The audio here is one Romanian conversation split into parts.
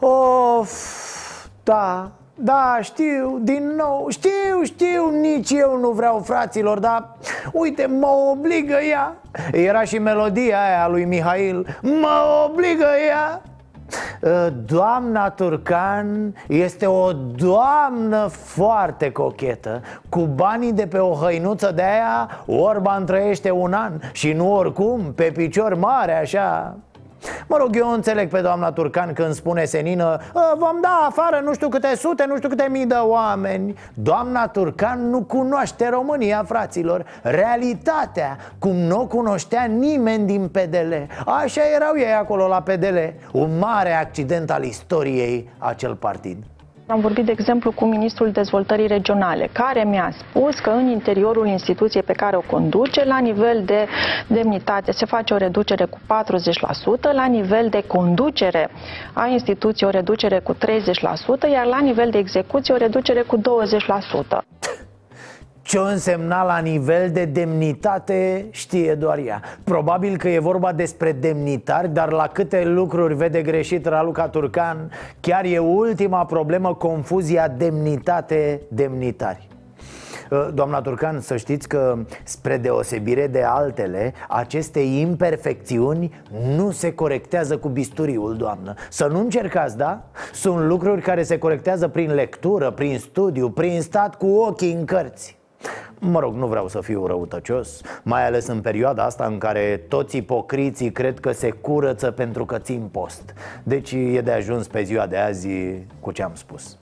Of, da, da, știu, din nou, știu, nici eu nu vreau, fraților, dar uite, mă obligă ea. Era și melodia aia a lui Mihail, mă obligă ea. Doamna Turcan este o doamnă foarte cochetă. Cu banii de pe o hăinuță de aia Orban trăiește un an. Și nu oricum, pe picior mare așa. Mă rog, eu înțeleg pe doamna Turcan când spune senină: vom da afară nu știu câte sute, nu știu câte mii de oameni. Doamna Turcan nu cunoaște România, fraților. Realitatea, cum nu o cunoștea nimeni din PDL. Așa erau ei acolo la PDL. Un mare accident al istoriei acel partid. Am vorbit, de exemplu, cu Ministrul Dezvoltării Regionale, care mi-a spus că în interiorul instituției pe care o conduce, la nivel de demnitate, se face o reducere cu 40%, la nivel de conducere a instituției o reducere cu 30%, iar la nivel de execuție o reducere cu 20%. Ce o însemna la nivel de demnitate știe doar ea. Probabil că e vorba despre demnitari, dar la câte lucruri vede greșit Raluca Turcan. Chiar e ultima problemă, confuzia demnitate-demnitari. Doamna Turcan, să știți că, spre deosebire de altele, aceste imperfecțiuni nu se corectează cu bisturiul, doamnă. Să nu încercați, da? Sunt lucruri care se corectează prin lectură, prin studiu, prin stat cu ochii în cărți. Mă rog, nu vreau să fiu răutăcios, mai ales în perioada asta în care toți ipocriții cred că se curăță pentru că țin post. Deci e de ajuns pe ziua de azi cu ce am spus.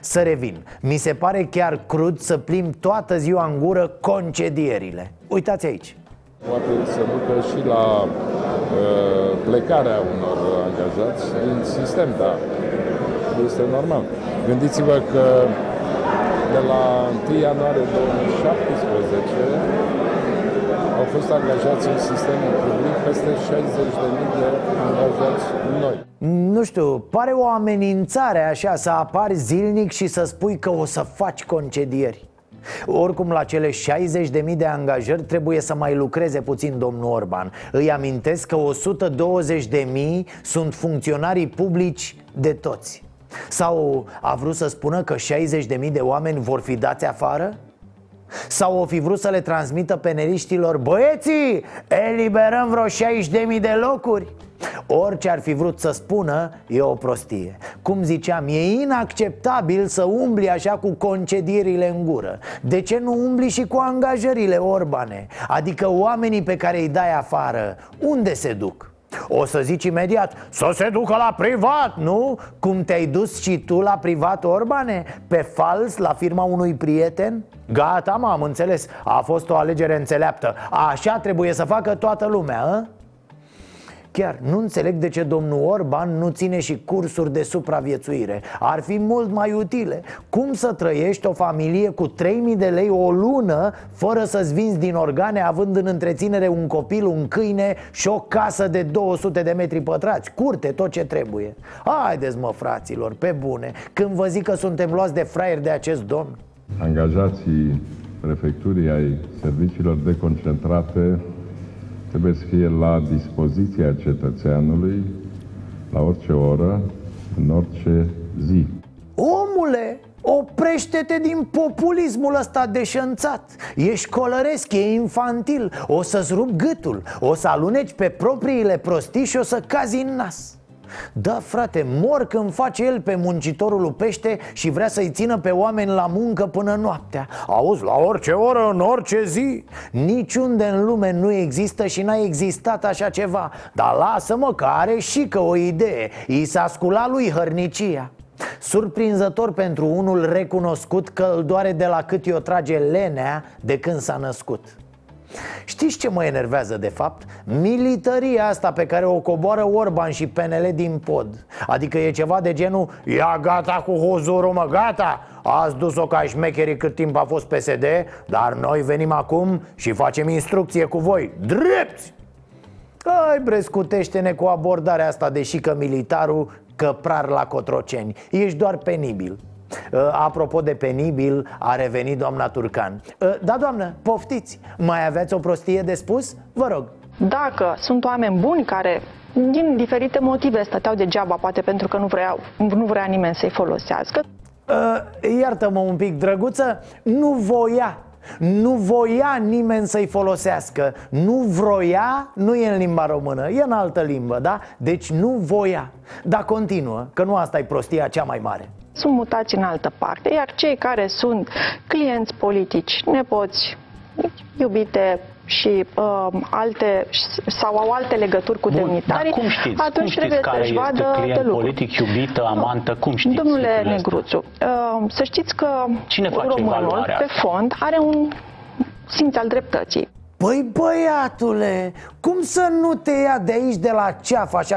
Să revin, mi se pare chiar crud să plimb toată ziua în gură concedierile. Uitați aici. Poate se ducă și la plecarea unor angajați din sistem, dar este normal. Gândiți-vă că de la 1 ianuarie 2017 au fost angajați în sistemul public peste 60.000 de angajați noi. Nu știu, pare o amenințare așa să apari zilnic și să spui că o să faci concedieri. Oricum, la cele 60.000 de angajări trebuie să mai lucreze puțin domnul Orban. Îi amintesc că 120.000 sunt funcționarii publici de toți. Sau a vrut să spună că 60.000 de oameni vor fi dați afară? Sau o fi vrut să le transmită peneliștilor: băieții, eliberăm vreo 60.000 de locuri? Orice ar fi vrut să spună, e o prostie. Cum ziceam, e inacceptabil să umbli așa cu concedierile în gură. De ce nu umbli și cu angajările, Orbane? Adică oamenii pe care îi dai afară, unde se duc? O să zici imediat: să se ducă la privat, nu? Cum te-ai dus și tu la privat, Orbane? Pe fals, la firma unui prieten? Gata, m-am înțeles, a fost o alegere înțeleaptă. Așa trebuie să facă toată lumea, a? Chiar nu înțeleg de ce domnul Orban nu ține și cursuri de supraviețuire. Ar fi mult mai utile. Cum să trăiești o familie cu 3.000 de lei o lună fără să-ți vinzi din organe, având în întreținere un copil, un câine și o casă de 200 de metri pătrați, curte, tot ce trebuie? Haideți, mă, fraților, pe bune, când vă zic că suntem luați de fraieri de acest domn. Angajații prefecturii ai serviciilor deconcentrate trebuie să fie la dispoziția cetățeanului, la orice oră, în orice zi. Omule, oprește-te din populismul ăsta deșanțat. Ești colăresc, e infantil, o să-ți rup gâtul, o să aluneci pe propriile prostii și o să cazi în nas. Da, frate, mor când face el pe muncitorul pește și vrea să-i țină pe oameni la muncă până noaptea. Auzi, la orice oră, în orice zi. Niciunde în lume nu există și n-a existat așa ceva. Dar lasă-mă că are și că o idee. I s-a sculat lui hărnicia. Surprinzător pentru unul recunoscut că îl doare de la cât i-o trage lenea de când s-a născut. Știți ce mă enervează de fapt? Militaria asta pe care o coboară Orban și PNL din pod. Adică e ceva de genul: ia gata cu huzurul, mă, gata! Ați dus-o ca șmecherii cât timp a fost PSD, dar noi venim acum și facem instrucție cu voi, drepți! Ai, brescutește-ne cu abordarea asta, deși că militarul căprar la Cotroceni. Ești doar penibil. Apropo de penibil, a revenit doamna Turcan. Da, doamnă, poftiți, mai aveți o prostie de spus? Vă rog. Dacă sunt oameni buni care Din diferite motive stăteau degeaba, poate pentru că nu vrea nimeni să-i folosească. Iartă-mă un pic, drăguță, nu voia nimeni să-i folosească. Nu vroia, nu e în limba română, e în altă limbă, da? Deci nu voia. Dar continuă, că nu asta e prostia cea mai mare. Sunt mutați în altă parte, iar cei care sunt clienți politici, nepoți, iubite și alte sau au alte legături cu demnitarii, atunci trebuie să-și vadă de lucru. Politic, iubită, amantă, cum știți? Domnule Negruțu, să știți că românul, pe fond, are un simț al dreptății. Păi băiatule, cum să nu te ia de aici de la ceafă așa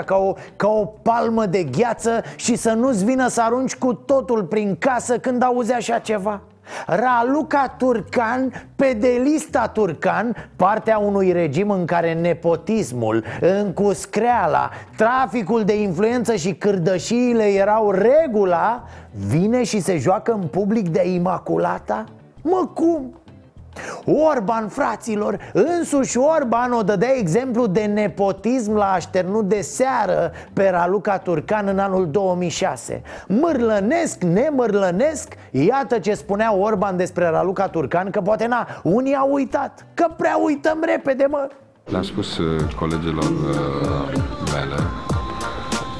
ca o palmă de gheață și să nu-ți vină să arunci cu totul prin casă când auzi așa ceva? Raluca Turcan, pedelista Turcan, partea unui regim în care nepotismul, încuscreala, traficul de influență și cârdășiile erau regula, vine și se joacă în public de Imaculata? Mă, cum? Orban, fraților, însuși Orban o dădea exemplu de nepotism la Așternut de Seară pe Raluca Turcan în anul 2006. Mârlănesc, nemârlănesc, iată ce spunea Orban despre Raluca Turcan, că poate na, unii au uitat, că prea uităm repede, mă. Le-am spus colegilor mele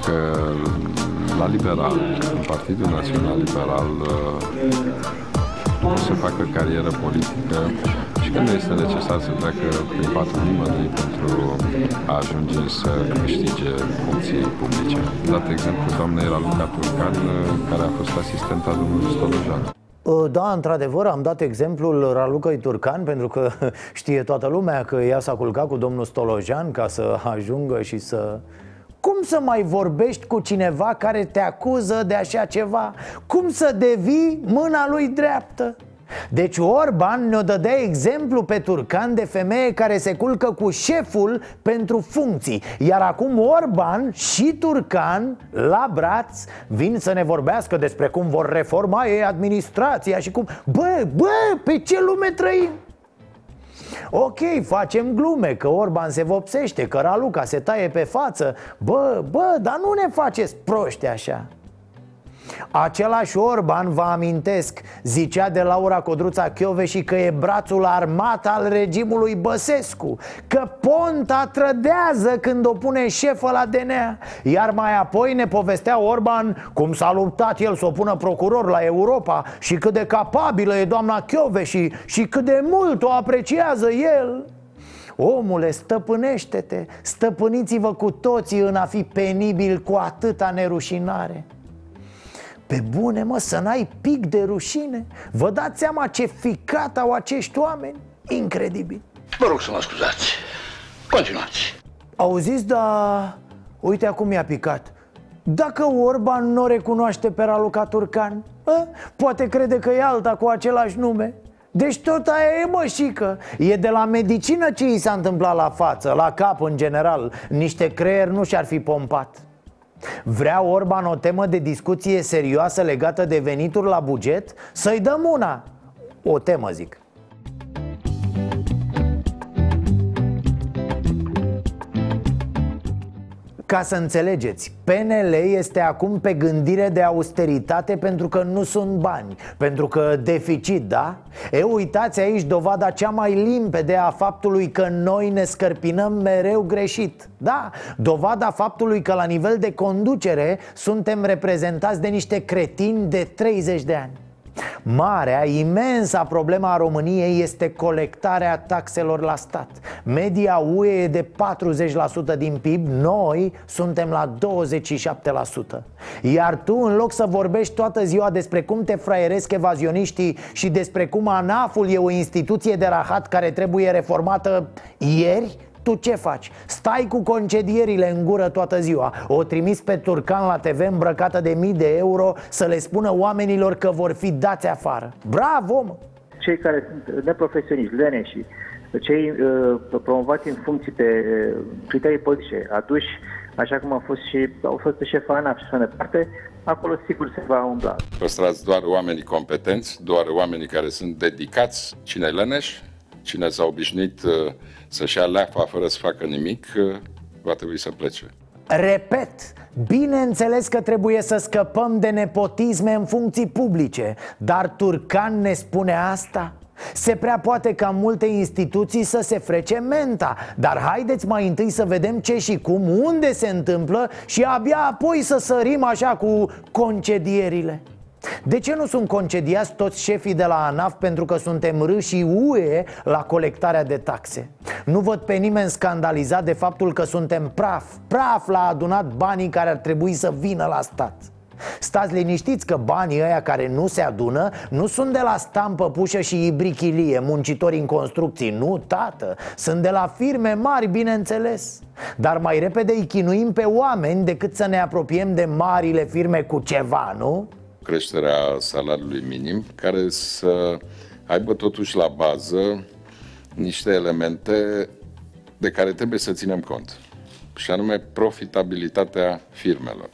că la Liberal, în Partidul Național Liberal, să facă carieră politică și că nu este necesar să treacă prin patul nimănui pentru a ajunge să câștige funcții publice. Dat exemplu doamnei Raluca Turcan, care a fost asistenta domnului Stolojan. Da, într-adevăr, am dat exemplul Ralucăi Turcan, pentru că știe toată lumea că ea s-a culcat cu domnul Stolojan ca să ajungă și să... Cum să mai vorbești cu cineva care te acuză de așa ceva? Cum să devii mâna lui dreaptă? Deci Orban ne-o dădea exemplu pe Turcan de femeie care se culcă cu șeful pentru funcții. Iar acum Orban și Turcan, la braț, vin să ne vorbească despre cum vor reforma ei administrația și cum... Bă, pe ce lume trăim? Ok, facem glume, că Orban se vopsește, că Raluca se taie pe față. Bă, dar nu ne faceți proști așa. Același Orban, vă amintesc, zicea de Laura Codruța Chioveși că e brațul armat al regimului Băsescu, că Ponta trădează când o pune șefă la DNA. Iar mai apoi ne povestea Orban cum s-a luptat el să o pună procuror la Europa și cât de capabilă e doamna Chioveși și cât de mult o apreciază el. Omule, stăpânește-te, stăpâniți-vă cu toții în a fi penibil cu atâta nerușinare. Pe bune, mă, să n-ai pic de rușine? Vă dați seama ce ficat au acești oameni? Incredibil. Vă rog să mă scuzați. Continuați. Auziți, dar... Uite acum i-a picat. Dacă Orban nu o recunoaște pe Raluca Turcan, poate crede că e alta cu același nume. Deci tot aia e, mășică. E de la medicină ce i s-a întâmplat la față, la cap în general. Niște creier nu și-ar fi pompat. Vrea Orban o temă de discuție serioasă legată de venituri la buget? Să-i dăm una! O temă, zic. Ca să înțelegeți, PNL este acum pe gândire de austeritate pentru că nu sunt bani, pentru că deficit, da? E, uitați aici dovada cea mai limpede a faptului că noi ne scărpinăm mereu greșit, da? Dovada faptului că la nivel de conducere suntem reprezentați de niște cretini de 30 de ani. Marea, imensa problema a României este colectarea taxelor la stat. Media UE e de 40% din PIB, noi suntem la 27%. Iar tu, în loc să vorbești toată ziua despre cum te fraieresc evazioniștii și despre cum ANAF-ul e o instituție de rahat care trebuie reformată ieri, tu ce faci? Stai cu concedierile în gură toată ziua. O trimiți pe Turcan la TV îmbrăcată de mii de euro să le spună oamenilor că vor fi dați afară. Bravo, mă! Cei care sunt neprofesioniști, leneși, cei promovați în funcții de criterii politice, aduși, așa cum au fost șefa ANAF și așa departe, acolo sigur se va umbla. Păstrați doar oamenii competenți, doar oamenii care sunt dedicați, cine leneș, cine s-a obișnuit să-și ia leafa fără să facă nimic, va trebui să plece. Repet, bineînțeles că trebuie să scăpăm de nepotisme în funcții publice, dar Turcan ne spune asta? Se prea poate ca multe instituții să se frece menta, dar haideți mai întâi să vedem ce și cum, unde se întâmplă și abia apoi să sărim așa cu concedierile. De ce nu sunt concediați toți șefii de la ANAF pentru că suntem râșii UE la colectarea de taxe? Nu văd pe nimeni scandalizat de faptul că suntem praf la adunat banii care ar trebui să vină la stat. Stați liniștiți că banii ăia care nu se adună nu sunt de la stampă, pușă și ibrichilie, muncitori în construcții, nu, tată. Sunt de la firme mari, bineînțeles. Dar mai repede îi chinuim pe oameni decât să ne apropiem de marile firme cu ceva, nu? Creșterea salariului minim, care să aibă totuși la bază niște elemente de care trebuie să ținem cont, și anume profitabilitatea firmelor.